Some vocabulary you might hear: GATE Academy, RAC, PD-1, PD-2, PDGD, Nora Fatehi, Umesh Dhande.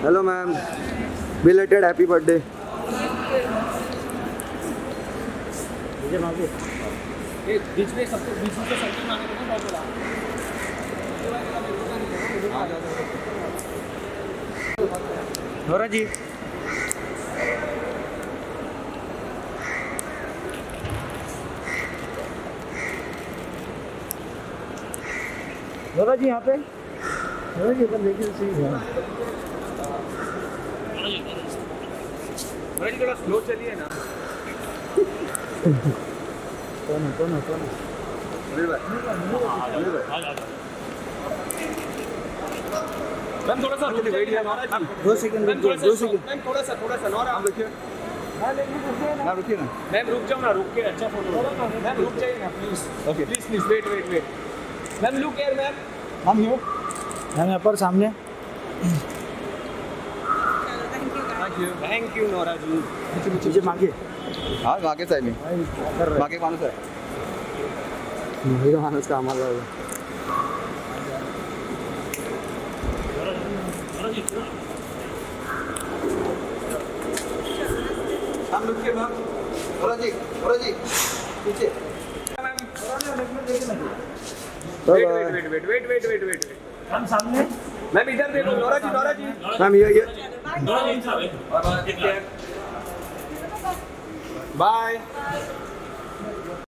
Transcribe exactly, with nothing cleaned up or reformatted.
Hello ma'am. Belated happy birthday. Nora ji. Nora ji यहाँ पे Nora ji अपन देखिए सही है Nora ji थोड़ा स्लो चलिए ना कौन है कौन है कौन है अरे भाई थोड़ा सा रुक वेट है दो सेकंड दो सेकंड थोड़ा सा थोड़ा सा Nora आप देखिए ना रुकिए ना मैम रुक जाओ ना रुक के अच्छा फोटो मैम रुक जाइए ना please okay please please wait wait wait ma'am look here ma'am हम हियर मैम यहाँ पर सामने thank you thank you Nora ji मुझे मांगे हाँ मांगे साहब में मांगे मानस है मेरा मानस का हमारा हम look here ma'am Nora ji Nora ji पीछे मैम नोरा जी देखिए Wait wait wait wait wait wait wait wait हम सामने मैम इधर देखो Nora ji Nora ji ma'am ये ये Nora जी साहब बाय